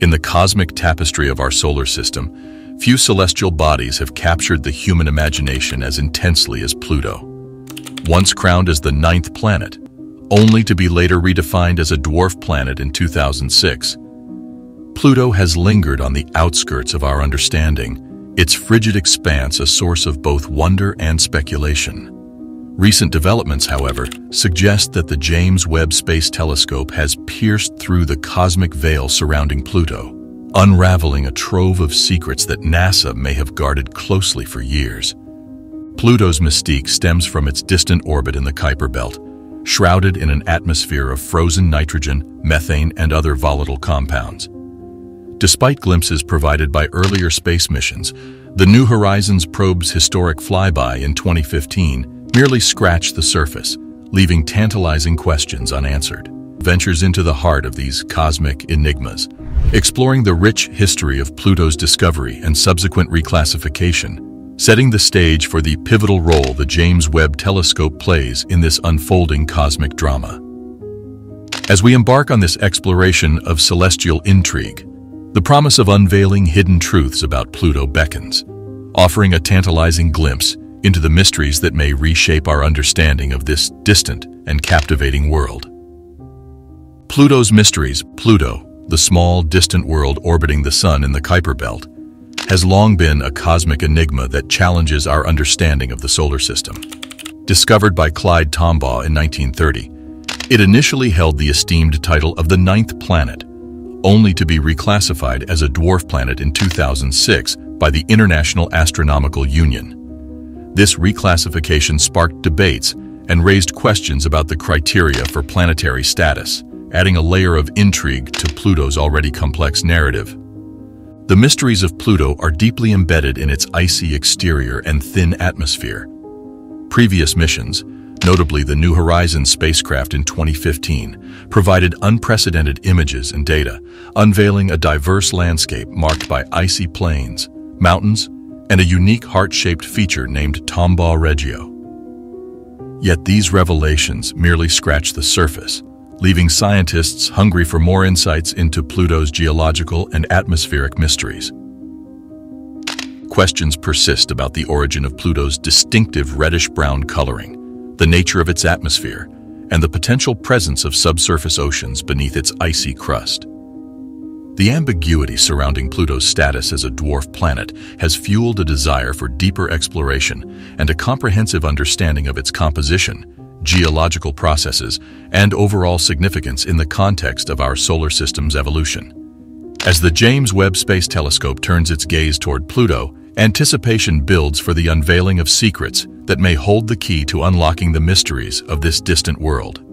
In the cosmic tapestry of our solar system, few celestial bodies have captured the human imagination as intensely as Pluto. Once crowned as the 9th planet, only to be later redefined as a dwarf planet in 2006, Pluto has lingered on the outskirts of our understanding, its frigid expanse a source of both wonder and speculation. Recent developments, however, suggest that the James Webb Space Telescope has pierced through the cosmic veil surrounding Pluto, unraveling a trove of secrets that NASA may have guarded closely for years. Pluto's mystique stems from its distant orbit in the Kuiper Belt, shrouded in an atmosphere of frozen nitrogen, methane, and other volatile compounds. Despite glimpses provided by earlier space missions, the New Horizons probe's historic flyby in 2015 merely scratched the surface, leaving tantalizing questions unanswered. Ventures into the heart of these cosmic enigmas, exploring the rich history of Pluto's discovery and subsequent reclassification, setting the stage for the pivotal role the James Webb Telescope plays in this unfolding cosmic drama. As we embark on this exploration of celestial intrigue, the promise of unveiling hidden truths about Pluto beckons, offering a tantalizing glimpse into the mysteries that may reshape our understanding of this distant and captivating world. Pluto's mysteries. Pluto, the small, distant world orbiting the Sun in the Kuiper Belt, has long been a cosmic enigma that challenges our understanding of the solar system. Discovered by Clyde Tombaugh in 1930, it initially held the esteemed title of the 9th planet, only to be reclassified as a dwarf planet in 2006 by the International Astronomical Union. This reclassification sparked debates and raised questions about the criteria for planetary status, adding a layer of intrigue to Pluto's already complex narrative. The mysteries of Pluto are deeply embedded in its icy exterior and thin atmosphere. Previous missions, notably the New Horizons spacecraft in 2015, provided unprecedented images and data, unveiling a diverse landscape marked by icy plains, mountains, and a unique heart-shaped feature named Tombaugh Regio. Yet these revelations merely scratch the surface, leaving scientists hungry for more insights into Pluto's geological and atmospheric mysteries. Questions persist about the origin of Pluto's distinctive reddish-brown coloring, the nature of its atmosphere, and the potential presence of subsurface oceans beneath its icy crust. The ambiguity surrounding Pluto's status as a dwarf planet has fueled a desire for deeper exploration and a comprehensive understanding of its composition, geological processes, and overall significance in the context of our solar system's evolution. As the James Webb Space Telescope turns its gaze toward Pluto, anticipation builds for the unveiling of secrets that may hold the key to unlocking the mysteries of this distant world.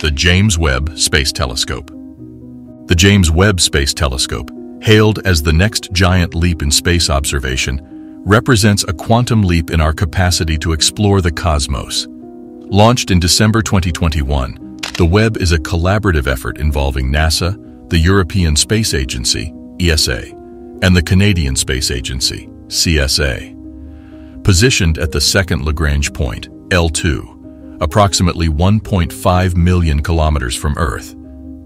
The James Webb Space Telescope. The James Webb Space Telescope, hailed as the next giant leap in space observation, represents a quantum leap in our capacity to explore the cosmos. Launched in December 2021, the Webb is a collaborative effort involving NASA, the European Space Agency, ESA, and the Canadian Space Agency, CSA. Positioned at the second Lagrange point, L2, approximately 1.5 million kilometers from Earth,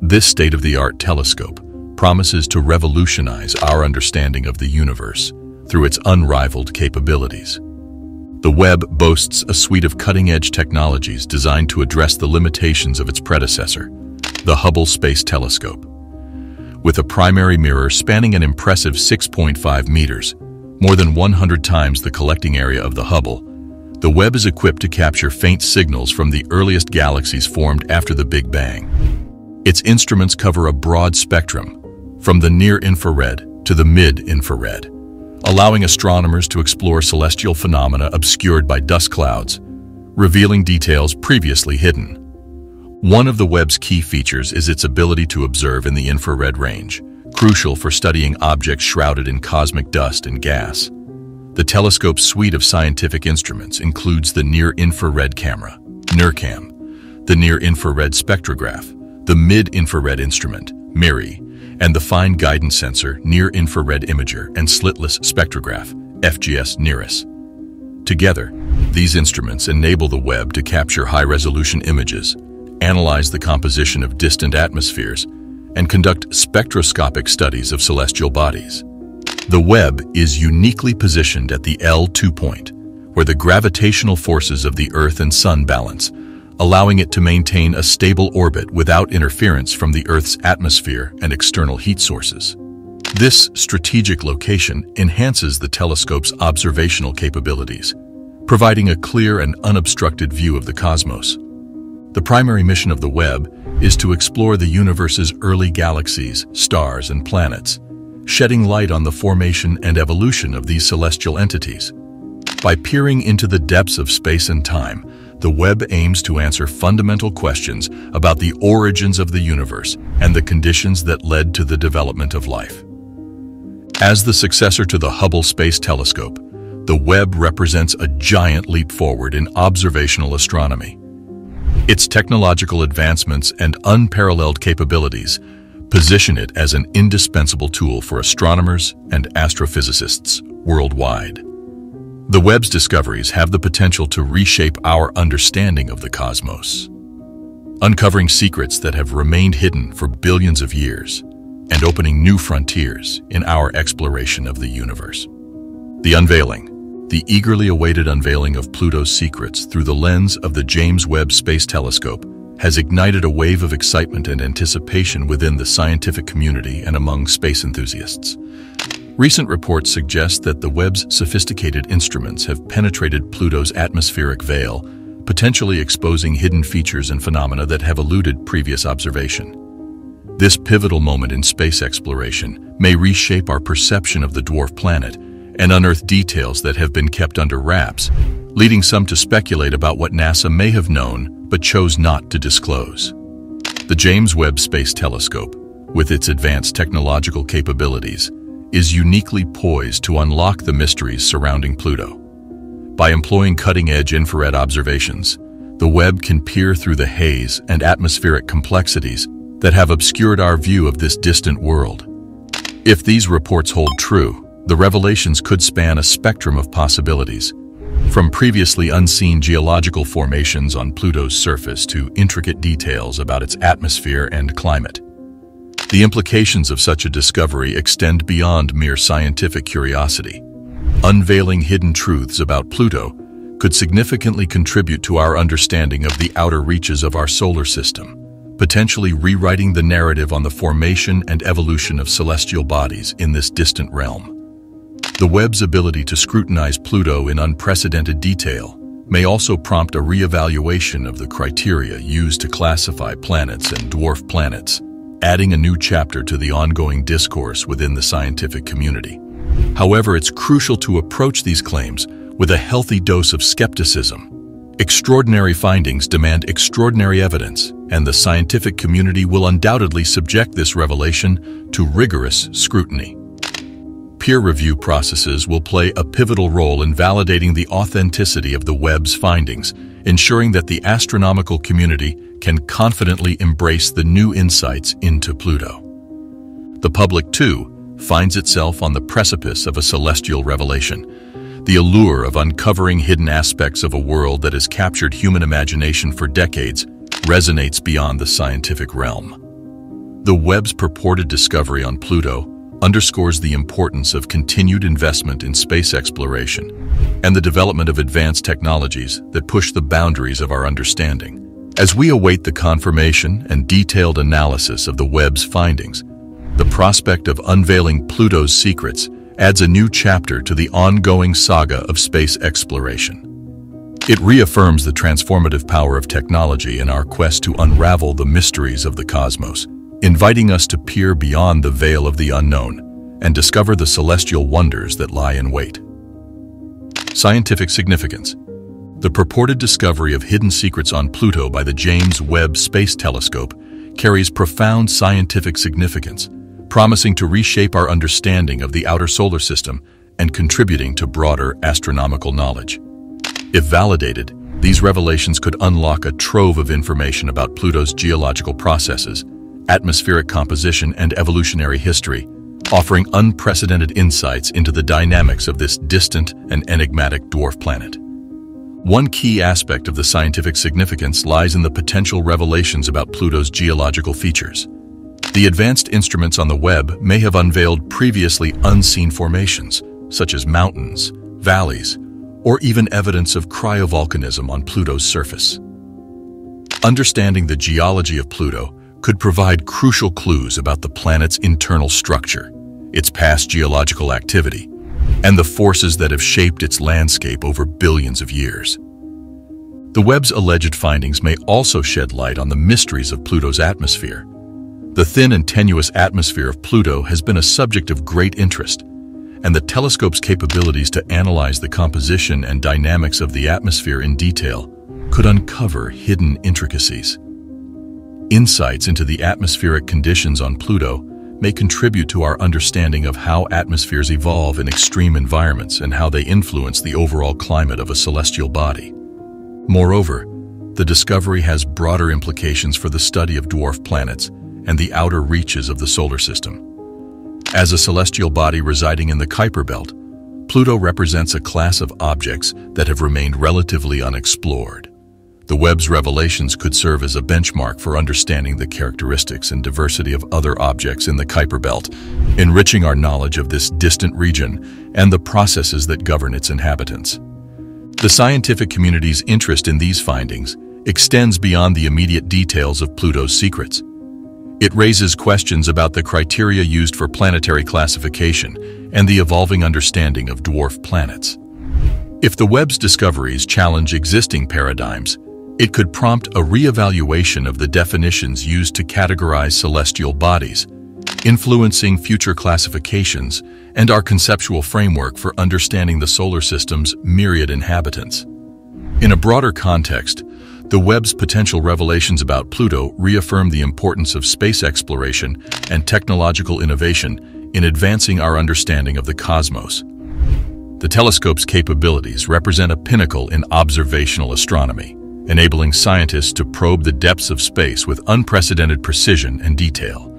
this state-of-the-art telescope promises to revolutionize our understanding of the universe through its unrivaled capabilities. The Webb boasts a suite of cutting-edge technologies designed to address the limitations of its predecessor, the Hubble Space Telescope. With a primary mirror spanning an impressive 6.5 meters, more than 100 times the collecting area of the Hubble, the Webb is equipped to capture faint signals from the earliest galaxies formed after the Big Bang. Its instruments cover a broad spectrum, from the near-infrared to the mid-infrared, allowing astronomers to explore celestial phenomena obscured by dust clouds, revealing details previously hidden. One of the Webb's key features is its ability to observe in the infrared range, crucial for studying objects shrouded in cosmic dust and gas. The telescope's suite of scientific instruments includes the near-infrared camera, NIRCAM, the near-infrared spectrograph, the mid-infrared instrument, MIRI, and the fine guidance sensor, near-infrared imager, and slitless spectrograph, FGS NIRISS. Together, these instruments enable the Webb to capture high-resolution images, analyze the composition of distant atmospheres, and conduct spectroscopic studies of celestial bodies. The Webb is uniquely positioned at the L2 point, where the gravitational forces of the Earth and Sun balance, allowing it to maintain a stable orbit without interference from the Earth's atmosphere and external heat sources. This strategic location enhances the telescope's observational capabilities, providing a clear and unobstructed view of the cosmos. The primary mission of the Webb is to explore the universe's early galaxies, stars, and planets, shedding light on the formation and evolution of these celestial entities. By peering into the depths of space and time, the Webb aims to answer fundamental questions about the origins of the universe and the conditions that led to the development of life. As the successor to the Hubble Space Telescope, the Webb represents a giant leap forward in observational astronomy. Its technological advancements and unparalleled capabilities position it as an indispensable tool for astronomers and astrophysicists worldwide. The Webb's discoveries have the potential to reshape our understanding of the cosmos, uncovering secrets that have remained hidden for billions of years and opening new frontiers in our exploration of the universe. The unveiling, the eagerly awaited unveiling of Pluto's secrets through the lens of the James Webb Space Telescope has ignited a wave of excitement and anticipation within the scientific community and among space enthusiasts. Recent reports suggest that the Webb's sophisticated instruments have penetrated Pluto's atmospheric veil, potentially exposing hidden features and phenomena that have eluded previous observation. This pivotal moment in space exploration may reshape our perception of the dwarf planet and unearth details that have been kept under wraps, leading some to speculate about what NASA may have known but chose not to disclose. The James Webb Space Telescope, with its advanced technological capabilities, is uniquely poised to unlock the mysteries surrounding Pluto. By employing cutting-edge infrared observations, the Webb can peer through the haze and atmospheric complexities that have obscured our view of this distant world. If these reports hold true, the revelations could span a spectrum of possibilities, from previously unseen geological formations on Pluto's surface to intricate details about its atmosphere and climate. The implications of such a discovery extend beyond mere scientific curiosity. Unveiling hidden truths about Pluto could significantly contribute to our understanding of the outer reaches of our solar system, potentially rewriting the narrative on the formation and evolution of celestial bodies in this distant realm. The Webb's ability to scrutinize Pluto in unprecedented detail may also prompt a re-evaluation of the criteria used to classify planets and dwarf planets, adding a new chapter to the ongoing discourse within the scientific community. However, it's crucial to approach these claims with a healthy dose of skepticism. Extraordinary findings demand extraordinary evidence, and the scientific community will undoubtedly subject this revelation to rigorous scrutiny. Peer review processes will play a pivotal role in validating the authenticity of the Webb's findings, ensuring that the astronomical community can confidently embrace the new insights into Pluto. The public, too, finds itself on the precipice of a celestial revelation. The allure of uncovering hidden aspects of a world that has captured human imagination for decades resonates beyond the scientific realm. The Webb's purported discovery on Pluto underscores the importance of continued investment in space exploration and the development of advanced technologies that push the boundaries of our understanding. As we await the confirmation and detailed analysis of the Webb's findings, the prospect of unveiling Pluto's secrets adds a new chapter to the ongoing saga of space exploration. It reaffirms the transformative power of technology in our quest to unravel the mysteries of the cosmos, inviting us to peer beyond the veil of the unknown and discover the celestial wonders that lie in wait. Scientific significance. The purported discovery of hidden secrets on Pluto by the James Webb Space Telescope carries profound scientific significance, promising to reshape our understanding of the outer solar system and contributing to broader astronomical knowledge. If validated, these revelations could unlock a trove of information about Pluto's geological processes, atmospheric composition, and evolutionary history, offering unprecedented insights into the dynamics of this distant and enigmatic dwarf planet. One key aspect of the scientific significance lies in the potential revelations about Pluto's geological features. The advanced instruments on the web may have unveiled previously unseen formations, such as mountains, valleys, or even evidence of cryovolcanism on Pluto's surface. Understanding the geology of Pluto could provide crucial clues about the planet's internal structure, its past geological activity, and the forces that have shaped its landscape over billions of years. The web's alleged findings may also shed light on the mysteries of Pluto's atmosphere. The thin and tenuous atmosphere of Pluto has been a subject of great interest, and the telescope's capabilities to analyze the composition and dynamics of the atmosphere in detail could uncover hidden intricacies. Insights into the atmospheric conditions on Pluto may contribute to our understanding of how atmospheres evolve in extreme environments and how they influence the overall climate of a celestial body. Moreover, the discovery has broader implications for the study of dwarf planets and the outer reaches of the solar system. As a celestial body residing in the Kuiper Belt, Pluto represents a class of objects that have remained relatively unexplored. The web's revelations could serve as a benchmark for understanding the characteristics and diversity of other objects in the Kuiper Belt, enriching our knowledge of this distant region and the processes that govern its inhabitants. The scientific community's interest in these findings extends beyond the immediate details of Pluto's secrets. It raises questions about the criteria used for planetary classification and the evolving understanding of dwarf planets. If the web's discoveries challenge existing paradigms, it could prompt a re-evaluation of the definitions used to categorize celestial bodies, influencing future classifications and our conceptual framework for understanding the solar system's myriad inhabitants. In a broader context, the web's potential revelations about Pluto reaffirm the importance of space exploration and technological innovation in advancing our understanding of the cosmos. The telescope's capabilities represent a pinnacle in observational astronomy, enabling scientists to probe the depths of space with unprecedented precision and detail.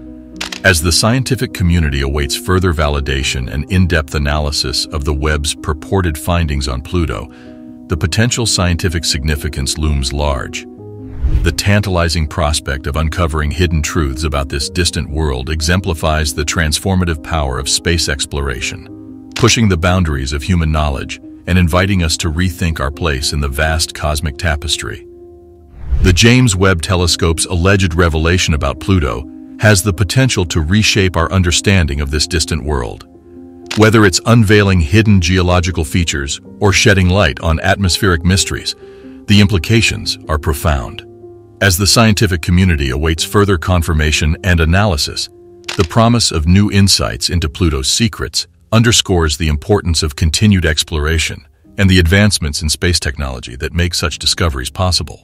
As the scientific community awaits further validation and in-depth analysis of the web's purported findings on Pluto, the potential scientific significance looms large. The tantalizing prospect of uncovering hidden truths about this distant world exemplifies the transformative power of space exploration, pushing the boundaries of human knowledge and inviting us to rethink our place in the vast cosmic tapestry. The James Webb Telescope's alleged revelation about Pluto has the potential to reshape our understanding of this distant world. Whether it's unveiling hidden geological features or shedding light on atmospheric mysteries, the implications are profound. As the scientific community awaits further confirmation and analysis, the promise of new insights into Pluto's secrets underscores the importance of continued exploration and the advancements in space technology that make such discoveries possible.